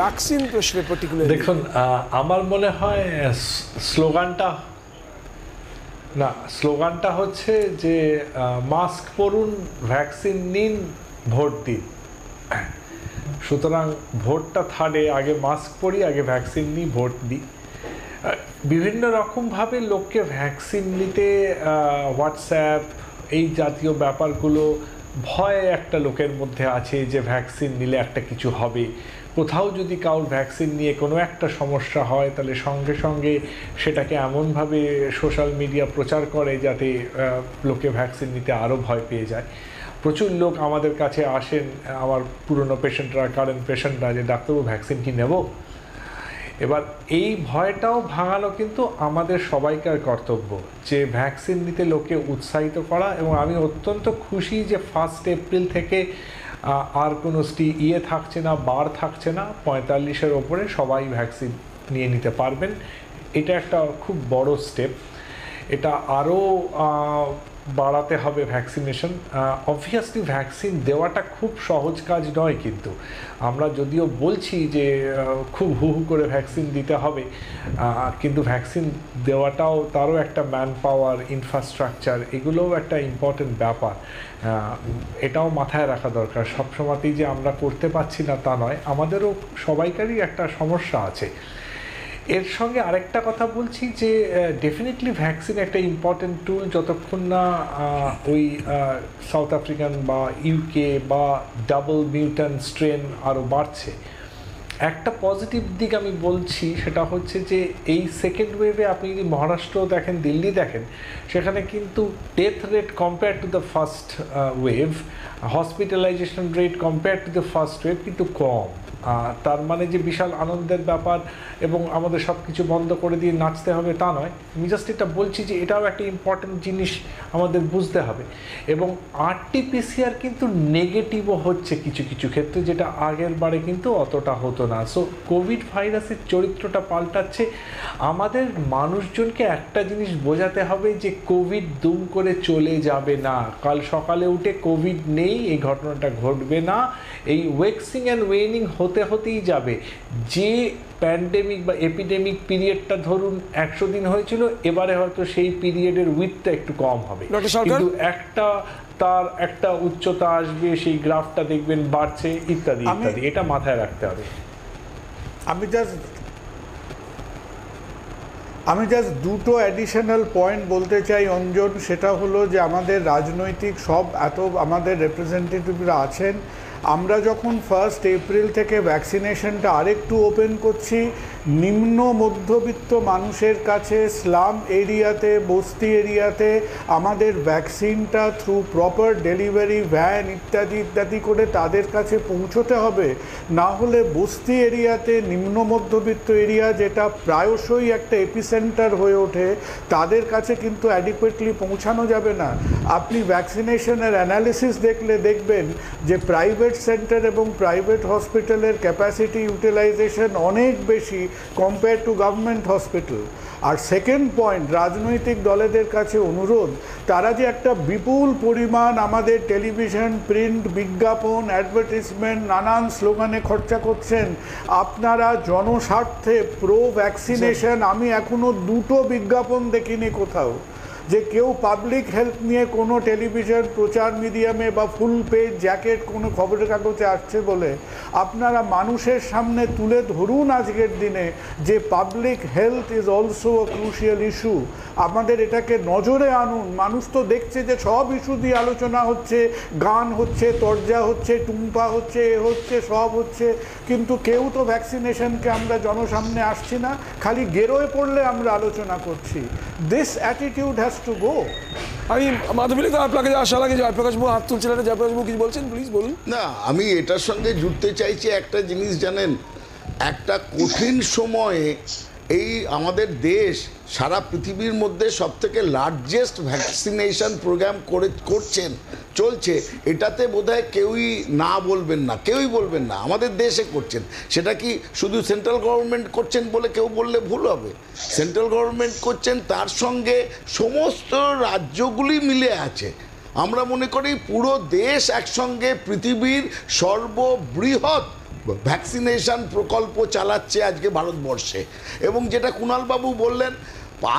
Vaccine প্রশ্নে particular দেখুন আমার মনে হয় স্লোগানটা হচ্ছে যে মাস্ক পরুন ভ্যাকসিন নিন ভোট দিন। সুতরাং ভোটটা থাড়ে আগে মাস্ক পরি আগে ভ্যাকসিন নিই ভোট দিই। বিভিন্ন রকমভাবে লোককে ভ্যাকসিন নিতে হোয়াটসঅ্যাপ এই জাতীয় ব্যাপারগুলো ভয় একটা লোকের মধ্যে আছে যে ভ্যাকসিন নিলে একটা কিছু হবে, কোথাও যদি কাউর ভ্যাকসিন নিয়ে কোনো একটা সমস্যা হয় তাহলে সঙ্গে সঙ্গে সেটাকে এমনভাবে সোশ্যাল মিডিয়া প্রচার করে যাতে লোকে ভ্যাকসিন নিতে আরও ভয় পেয়ে যায়। প্রচুর লোক আমাদের কাছে আসেন, আমার পুরনো পেশেন্টরা কারেন্ট পেশেন্টরা, যে ডাক্তারবাবু ভ্যাকসিন কি নেব। এবার এই ভয়টাও ভাঙানো কিন্তু আমাদের সবাইকার কর্তব্য যে ভ্যাকসিন নিতে লোকে উৎসাহিত করা। এবং আমি অত্যন্ত খুশি যে 1 এপ্রিল থেকে আর কোনো ইয়ে থাকছে না, বার থাকছে না, 45-এর ওপরে সবাই ভ্যাকসিন নিয়ে নিতে পারবেন। এটা একটা খুব বড় স্টেপ, এটা আরও বাড়াতে হবে ভ্যাকসিনেশন। অবভিয়াসলি ভ্যাকসিন দেওয়াটা খুব সহজ কাজ নয়, কিন্তু আমরা যদিও বলছি যে খুব হু হু করে ভ্যাকসিন দিতে হবে, কিন্তু ভ্যাকসিন দেওয়াটাও তারও একটা ম্যান পাওয়ার, ইনফ্রাস্ট্রাকচার, এগুলোও একটা ইম্পর্টেন্ট ব্যাপার। এটাও মাথায় রাখা দরকার সবসময়তেই যে আমরা করতে পারছি না তা নয়, আমাদেরও সবাইকারই একটা সমস্যা আছে। এর সঙ্গে আরেকটা কথা বলছি যে ডেফিনেটলি ভ্যাকসিন একটা ইম্পর্টেন্ট টুল, যতক্ষণ না ওই সাউথ আফ্রিকান বা ইউকে বা ডাবল মিউট্যান্ট স্ট্রেন আরও বাড়ছে। একটা পজিটিভ দিক আমি বলছি সেটা হচ্ছে যে এই 2nd ওয়েভে আপনি যদি মহারাষ্ট্র দেখেন, দিল্লি দেখেন, সেখানে কিন্তু death rate compare to the 1st wave, hospitalisation rate compare to the 1st wave কিন্তু কম। তার মানে যে বিশাল আনন্দের ব্যাপার এবং আমাদের সব কিছু বন্ধ করে দিয়ে নাচতে হবে তা নয়, আমি জাস্ট এটা বলছি যে এটাও একটা ইম্পর্টেন্ট জিনিস আমাদের বুঝতে হবে। এবং RT-PCR কিন্তু নেগেটিভও হচ্ছে কিছু কিছু ক্ষেত্রে, যেটা আগের বারে কিন্তু অতটা হতো না। সো কোভিড ভাইরাসের চরিত্রটা পাল্টাচ্ছে। আমাদের মানুষজনকে একটা জিনিস বোঝাতে হবে যে কোভিড দুম করে চলে যাবে না, কাল সকালে উঠে কোভিড নেই এই ঘটনাটা ঘটবে না, এই ওয়েক্সিং অ্যান্ড ওয়েনিং হতে হতেই যাবে। যে প্যান্ডেমিক বা এপিডেমিক পিরিয়ডটা ধরুন 100 দিন হয়েছিল, এবারে হয়তো সেই পিরিয়ডের উইথটা একটু কম হবে, কিন্তু তার একটা উচ্চতা আসবে, সেই গ্রাফটা দেখবেন বাড়ছে ইত্যাদি ইত্যাদি, এটা মাথায় রাখতে হবে। আমি জাস্ট দুটো অ্যাডিশনাল পয়েন্ট বলতে চাই অঞ্জন, সেটা হলো যে আমাদের রাজনৈতিক সব এত আমাদের রিপ্রেজেন্টেটিভরা আছেন, আমরা যখন 1st এপ্রিল থেকে ভ্যাকসিনেশনটা আরেকটু ওপেন করছি, নিম্ন মধ্যবিত্ত মানুষের কাছে স্লাম এরিয়াতে বস্তি এরিয়াতে আমাদের ভ্যাকসিনটা থ্রু প্রপার ডেলিভারি ভ্যান ইত্যাদি ইত্যাদি করে তাদের কাছে পৌঁছতে হবে। না হলে বস্তি এরিয়াতে নিম্ন মধ্যবিত্ত এরিয়া যেটা প্রায়শই একটা এপিসেন্টার হয়ে ওঠে, তাদের কাছে কিন্তু অ্যাডিকুয়েটলি পৌঁছানো যাবে না। আপনি ভ্যাকসিনেশনের অ্যানালিসিস দেখলে দেখবেন যে প্রাইভেট সেন্টার এবং প্রাইভেট হসপিটালের ক্যাপাসিটি ইউটিলাইজেশন অনেক বেশি কম্পেয়ার টু গভর্নমেন্ট হসপিটাল। আর 2nd পয়েন্ট, রাজনৈতিক দলেদের কাছে অনুরোধ, তারা যে একটা বিপুল পরিমাণ আমাদের টেলিভিশন প্রিন্ট বিজ্ঞাপন অ্যাডভার্টাইজমেন্ট নানান স্লোগানে খরচা করছেন, আপনারা জনস্বার্থে প্রো ভ্যাকসিনেশন, আমি এখনো 2টো বিজ্ঞাপন দেখিনি কোথাও যে কেউ পাবলিক হেলথ নিয়ে কোনো টেলিভিশন প্রচার মিডিয়ামে বা ফুল পেজ জ্যাকেট কোনো খবরের কাগজে আসছে বলে। আপনারা মানুষের সামনে তুলে ধরুন আজকের দিনে যে public health is also a crucial issue, আমাদের এটাকে নজরে আনুন। মানুষ তো দেখছে যে সব ইস্যু দিয়ে আলোচনা হচ্ছে, গান হচ্ছে, তরজা হচ্ছে, টুম্পা হচ্ছে, এ হচ্ছে, সব হচ্ছে, কিন্তু কেউ তো ভ্যাকসিনেশনকে আমরা জনসামনে আসছি না, খালি গেরোয় পড়লে আমরা আলোচনা করছি। This attitude has to go. আমি মাধবীলে তো আপনাকে আশা লাগে জয়প্রকাশবাবু হাত তুলছিলেন, জয়প্রকাশবাবু কিছু বলছেন, প্লিজ বলুন। না, আমি এটার সঙ্গে জুড়তে চাইছি একটা জিনিস, জানেন একটা কঠিন সময়ে এই আমাদের দেশ সারা পৃথিবীর মধ্যে সবথেকে লার্জেস্ট ভ্যাকসিনেশন প্রোগ্রাম করছেন চলছে, এটাতে বোধহয় কেউই না বলবেন না, কেউই বলবেন না আমাদের দেশে করছেন। সেটা কি শুধু সেন্ট্রাল গভর্নমেন্ট করছেন বলে কেউ বললে ভুল হবে, সেন্ট্রাল গভর্নমেন্ট করছেন, তার সঙ্গে সমস্ত রাজ্যগুলি মিলে আছে। আমরা মনে করি পুরো দেশ একসঙ্গে পৃথিবীর সর্ববৃহৎ ভ্যাকসিনেশন প্রকল্প চালাচ্ছে আজকে ভারতবর্ষে। এবং যেটা কুণালবাবু বললেন,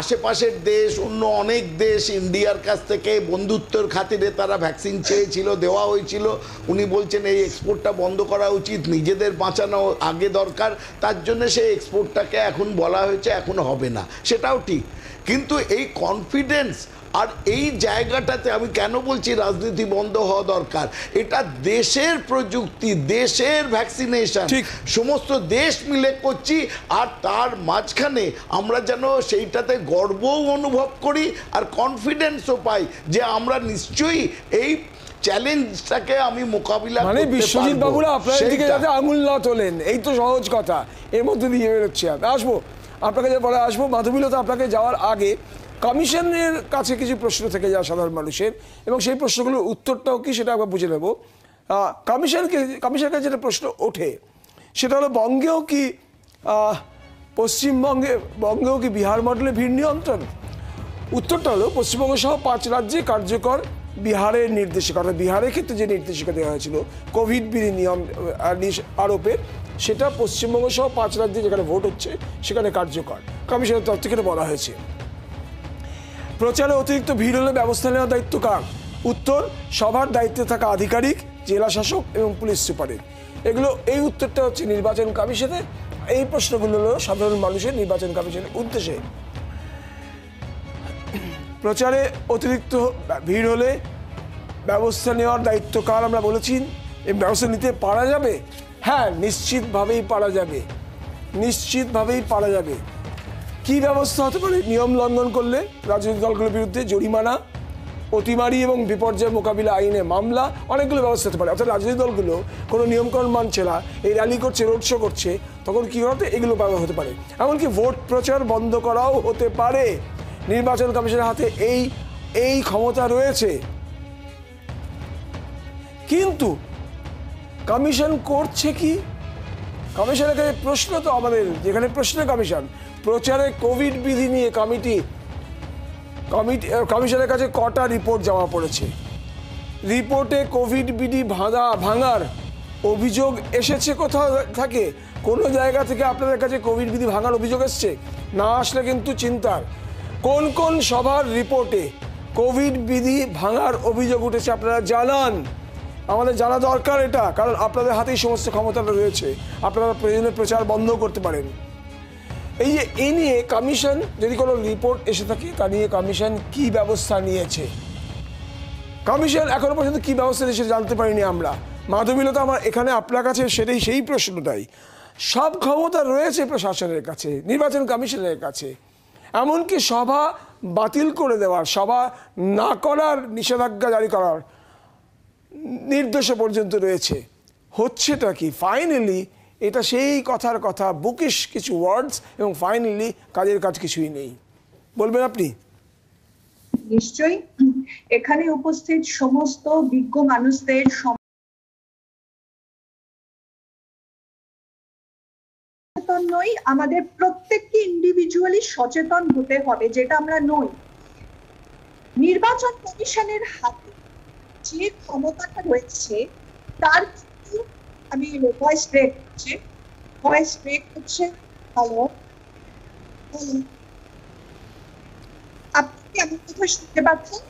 আশেপাশের দেশ, অন্য অনেক দেশ ইন্ডিয়ার কাছ থেকে বন্ধুত্বের খাতিরে তারা ভ্যাকসিন চেয়েছিল, দেওয়া হয়েছিল। উনি বলছেন এই এক্সপোর্টটা বন্ধ করা উচিত, নিজেদের বাঁচানো আগে দরকার, তার জন্য সেই এক্সপোর্টটাকে এখন বলা হয়েছে এখন হবে না, সেটাও ঠিক। কিন্তু এই কনফিডেন্স আর এই জায়গাটাতে আমি কেন বলছি রাজনীতি বন্ধ হওয়া দরকার, এটা দেশের প্রযুক্তি, দেশের ভ্যাকসিনেশন সমস্ত দেশ মিলে করছি, আর তার মাঝখানে আমরা যেন সেইটাতে গর্বও অনুভব করি আর কনফিডেন্সও পাই যে আমরা নিশ্চয়ই এই চ্যালেঞ্জটাকে আমি মোকাবিলা করতে পারব। মানে বিশ্বজিৎ বাবুরা আপনাদের দিকে যাতে আঙুল না তোলেন, এই তো সহজ কথা। এর মধ্যে দিয়ে বেরোচ্ছি, আসবো আপনাকে যা বলে আসবো। মাধবীলতা, আপনাকে যাওয়ার আগে কমিশনের কাছে কিছু প্রশ্ন থেকে যায় সাধারণ মানুষের, এবং সেই প্রশ্নগুলোর উত্তরটাও কি সেটা আমরা বুঝে নেব। কমিশনের কাছে যেটা প্রশ্ন ওঠে সেটা হলো, পশ্চিমবঙ্গেও কি বিহার মডেলে ভিন্ন নিয়ন্ত্রণ? উত্তরটা হলো, পশ্চিমবঙ্গ সহ 5 রাজ্যে কার্যকর বিহারের নির্দেশিকা, অর্থাৎ বিহারের ক্ষেত্রে যে নির্দেশিকা দেওয়া হয়েছিল কোভিড বিধি নিয়ম আরোপের, সেটা পশ্চিমবঙ্গ সহ 5 রাজ্যে যেখানে ভোট হচ্ছে সেখানে কার্যকর, কমিশনের তরফ থেকে বলা হয়েছে। প্রচারে অতিরিক্ত ভিড় হলে ব্যবস্থা নেওয়ার দায়িত্ব কার? উত্তর, সবার দায়িত্বে থাকা আধিকারিক, জেলা শাসক এবং পুলিশ সুপারের। এগুলো, এই উত্তরটা হচ্ছে নির্বাচন কমিশনের। এই প্রশ্নগুলো হলো সাধারণ মানুষের নির্বাচন কমিশনের উদ্দেশ্যে। প্রচারে অতিরিক্ত ভিড় হলে ব্যবস্থা নেওয়ার দায়িত্ব কার? আমরা বলেছি এই ব্যবস্থা নিতে পারা যাবে, হ্যাঁ নিশ্চিতভাবেই পারা যাবে, নিশ্চিতভাবেই পারা যাবে। কী ব্যবস্থা হতে পারে? নিয়ম লঙ্ঘন করলে রাজনৈতিক দলগুলোর বিরুদ্ধে জরিমানা, অতিমারি এবং বিপর্যয় মোকাবিলা আইনে মামলা, অনেকগুলো ব্যবস্থা হতে পারে। অর্থাৎ রাজনৈতিক দলগুলো কোনো নিয়মকানুন মানছে না, এই র্যালি করছে, রোড শো করছে, তখন কী হতে এগুলো ব্যবহার হতে পারে। এমনকি ভোট প্রচার বন্ধ করাও হতে পারে। নির্বাচন কমিশনের হাতে এই ক্ষমতা রয়েছে। কিন্তু কমিশন করছে কি? কমিশনের কাছে প্রশ্ন তো আমাদের, যেখানে প্রশ্ন কমিশন প্রচারে কোভিড বিধি নিয়ে কমিশনের কাছে কটা রিপোর্ট জমা পড়েছে? রিপোর্টে কোভিড বিধি ভাঙার অভিযোগ এসেছে কোথাও থাকে? কোনো জায়গা থেকে আপনাদের কাছে কোভিড বিধি ভাঙার অভিযোগ এসছে? না আসলে কিন্তু চিন্তার। কোন কোন সভার রিপোর্টে কোভিড বিধি ভাঙার অভিযোগ উঠেছে আপনারা জানান, আমাদের জানা দরকার এটা, কারণ আপনাদের হাতেই সমস্ত ক্ষমতাটা রয়েছে, আপনারা প্রয়োজনে প্রচার বন্ধ করতে পারেন। এই নিয়ে কমিশন, যদি কোনো রিপোর্ট এসে থাকে তা নিয়ে কমিশন কি ব্যবস্থা নিয়েছে? কমিশন এখনো পর্যন্ত কি ব্যবস্থা নিয়েছে জানতে পারিনি আমরা। মাধবীলতা, আমার এখানে আপনার কাছে সেই প্রশ্নটাই, সব ক্ষমতা রয়েছে প্রশাসনের কাছে, নির্বাচন কমিশনের কাছে, এমনকি সভা বাতিল করে দেওয়ার, সভা না করার নিষেধাজ্ঞা জারি করার নির্দেশ পর্যন্ত রয়েছে, হচ্ছেটা কি? ফাইনালি এটা সেই কথার কথা, বুকিশ কিছু ওয়ার্ডস, এবং ফাইনালি কাজের কাজ কিছুই নেই। বলবেন আপনি? নিশ্চয়ই, এখানে উপস্থিত সমস্ত বিজ্ঞ মানুষদের নই, আমাদের প্রত্যেককে ইন্ডিভিজুয়ালি সচেতন হতে হবে, যেটা আমরা নই। নির্বাচন কমিশনের হাতে যে ক্ষমতাটা রয়েছে তার আমি ভয়েস ব্রেক করছি, ভয়েস ব্রেক করছে। হ্যালো, আপনি আমার কথা শুনতে পাচ্ছেন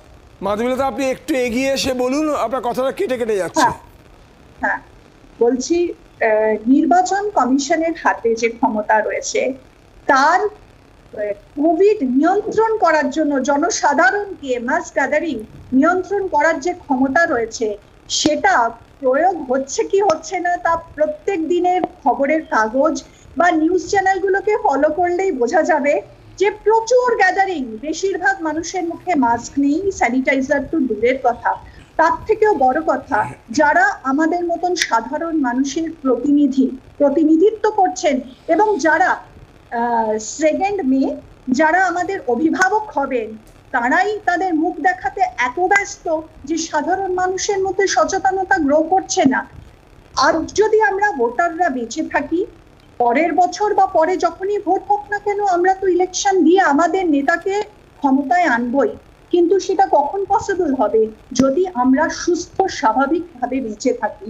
মাধবীলতা? আপনি একটু এগিয়ে এসে বলুন, আপনার কথাটা কেটে কেটে যাচ্ছে। হ্যাঁ বলছি, নির্বাচন কমিশনের হাতে যে ক্ষমতা রয়েছে তার কোভিড নিয়ন্ত্রণ করার জন্য, জনসাধারণকে মাস গ্যাদারিং নিয়ন্ত্রণ করার যে ক্ষমতা রয়েছে সেটা প্রয়োগ হচ্ছে কি হচ্ছে না তা প্রত্যেক দিনের খবরের কাগজ বা নিউজ চ্যানেলগুলোকে ফলো করলেই বোঝা যাবে যে প্রচুর গ্যাদারিং, বেশিরভাগ মানুষের মুখে মাস্ক নেই, স্যানিটাইজার তো দূরের কথা, তার থেকেও বড় কথা যারা আমাদের মতন সাধারণ মানুষের প্রতিনিধিত্ব করছেন এবং যারা 2 মে যারা আমাদের অভিভাবক হবেন, তারাই তাদের মুখ দেখাতে এত ব্যস্ত যে সাধারণ মানুষের মধ্যে সচেতনতা গ্রো করছে না। আর যদি আমরা ভোটাররা বেঁচে থাকি, পরের বছর বা পরে যখনই ভোট হোক না কেন আমরা তো ইলেকশন দিয়ে আমাদের নেতাকে ক্ষমতায় আনবই, কিন্তু সেটা কখন পসিবল হবে? যদি আমরা সুস্থ স্বাভাবিকভাবে বেঁচে থাকি।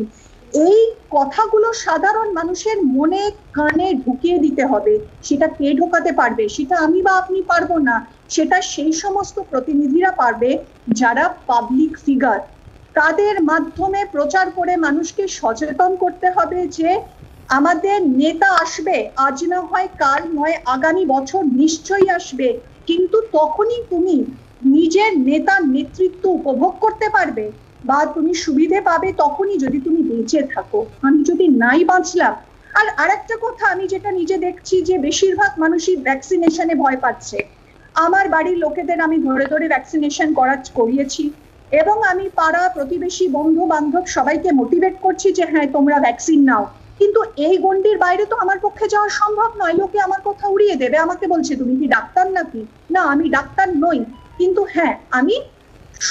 এই কথাগুলো সাধারণ মানুষের মনে কানে ঢুকিয়ে দিতে হবে। সেটা কে ঢোকাতে পারবে? সেটা আমি বা আপনি পারবো না, সেটা সেই সমস্ত প্রতিনিধিরা পারবে যারা পাবলিক ফিগার। তাদের মাধ্যমে প্রচার করে মানুষকে সচেতন করতে হবে যে আমাদের নেতা আসবে, আজ না হয় কাল নয় আগামী বছর নিশ্চয়ই আসবে, কিন্তু তখনই তুমি নিজের নেতার নেতৃত্ব উপভোগ করতে পারবে বা তুমি সুবিধে পাবে তখনই যদি তুমি বেঁচে থাকো। আমি যদি নাই বাঁচলাম। আর আরেকটা কথা আমি যেটা নিজে দেখছি যে বেশিরভাগ মানুষই ভ্যাকসিনেশনে ভয় পাচ্ছে। আমার বাড়ির লোকেদের আমি ধরে ধরে ভ্যাকসিনেশন করিয়েছি এবং আমি পাড়া প্রতিবেশী বন্ধু বান্ধব সবাইকে মোটিভেট করছি যে হ্যাঁ তোমরা ভ্যাকসিন নাও, কিন্তু এই গণ্ডির বাইরে তো আমার পক্ষে যাওয়া সম্ভব নয়। লোকে আমার কথা উড়িয়ে দেবে, আমাকে বলছে তুমি কি ডাক্তার নাকি? না, আমি ডাক্তার নই, কিন্তু হ্যাঁ আমি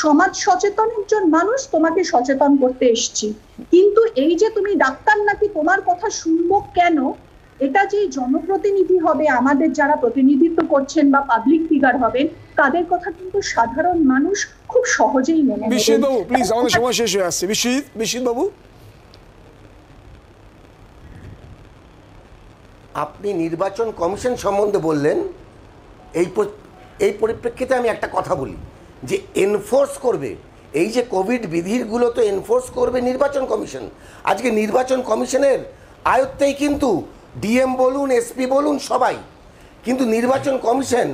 সমাজ সচেতন একজন মানুষ, তোমাকে সচেতন করতে এসছি। কিন্তু এই যে তুমি ডাক্তার নাকি, তোমার কথা শুনবো কেন? এটা যে জনপ্রতিনিধি হবে, আমাদের যারা প্রতিনিধিত্ব করছেন বা পাবলিক ফিগার হবেন, তাদের কথা কিন্তু সাধারণ মানুষ খুব সহজেই মেনে নেবে। বিশ্বজিৎ বাবু প্লিজ, আমাদের সময় শেষ হয়ে আসছে। বিশ্বজিৎ বাবু, আপনি নির্বাচন কমিশন সম্বন্ধে বললেন, এই পরিপ্রেক্ষিতে আমি একটা কথা বলি যে এনফোর্স করবে, এই যে কোভিড বিধিরগুলো তো এনফোর্স করবে নির্বাচন কমিশন। আজকে নির্বাচন কমিশনের আয়ত্তেই কিন্তু ডিএম বলুন, এসপি বলুন, সবাই। কিন্তু নির্বাচন কমিশন,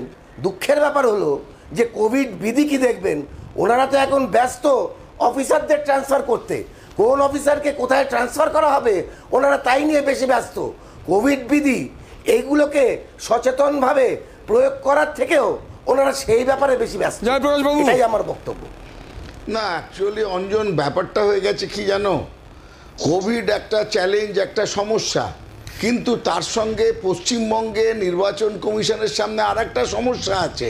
দুঃখের ব্যাপার হলো যে কোভিড বিধি কি দেখবেন, ওনারা তো এখন ব্যস্ত অফিসারদের ট্রান্সফার করতে, কোন অফিসারকে কোথায় ট্রান্সফার করা হবে ওনারা তাই নিয়ে বেশি ব্যস্ত। কোভিড বিধি এইগুলোকে সচেতনভাবে প্রয়োগ করার থেকেও ওনারা সেই ব্যাপারে বেশি ব্যস্ত, এটাই আমার বক্তব্য। না, অ্যাকচুয়ালি অঞ্জন, ব্যাপারটা হয়ে গেছে কি জানো, কোভিড একটা চ্যালেঞ্জ, একটা সমস্যা, কিন্তু তার সঙ্গে পশ্চিমবঙ্গে নির্বাচন কমিশনের সামনে আর একটা সমস্যা আছে,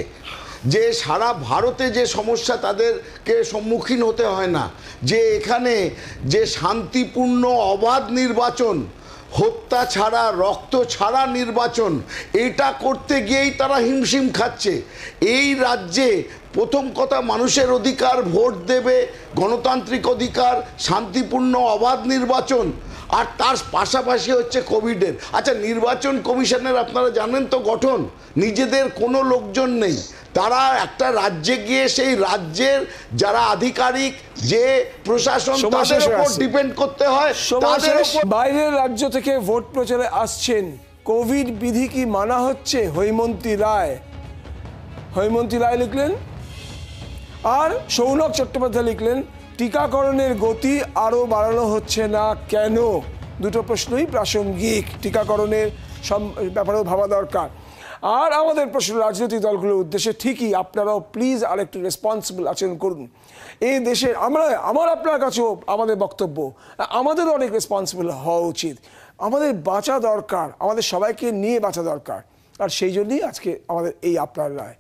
যে সারা ভারতে যে সমস্যা তাদেরকে সম্মুখীন হতে হয় না, যে এখানে যে শান্তিপূর্ণ অবাধ নির্বাচন, হত্যা ছাড়া, রক্ত ছাড়া নির্বাচন, এটা করতে গিয়েই তারা হিমশিম খাচ্ছে। এই রাজ্যে প্রথম কথা মানুষের অধিকার, ভোট দেবে, গণতান্ত্রিক অধিকার, শান্তিপূর্ণ অবাধ নির্বাচন, আর তার পাশাপাশি হচ্ছে কোভিডের। আচ্ছা, নির্বাচন কমিশনের আপনারা জানেন তো গঠন, নিজেদের কোনো লোকজন নেই, তারা একটা রাজ্যে গিয়ে সেই রাজ্যের যারা আধিকারিক, যে প্রশাসন, তাদের উপর ডিপেন্ড করতে হয়। বাইরের রাজ্য থেকে ভোট প্রচারে আসছেন, কোভিড বিধি কি মানা হচ্ছে? হৈমন্তী রায় লিখলেন, আর সৌনক চট্টোপাধ্যায় লিখলেন টিকাকরণের গতি আরও বাড়ানো হচ্ছে না কেন? দুটো প্রশ্নই প্রাসঙ্গিক, টিকাকরণের সব ব্যাপারেও ভাবা দরকার। আর আমাদের প্রশ্ন রাজনৈতিক দলগুলোর উদ্দেশ্যে, ঠিকই আপনারাও প্লিজ আরেকটু রেসপন্সিবল আচরণ করুন। এই দেশের আপনার কাছেও আমাদের বক্তব্য, আমাদেরও অনেক রেসপন্সিবল হওয়া উচিত, আমাদের বাঁচা দরকার, আমাদের সবাইকে নিয়ে বাঁচা দরকার। আর সেই জন্যই আজকে আমাদের এই আপনার রায়।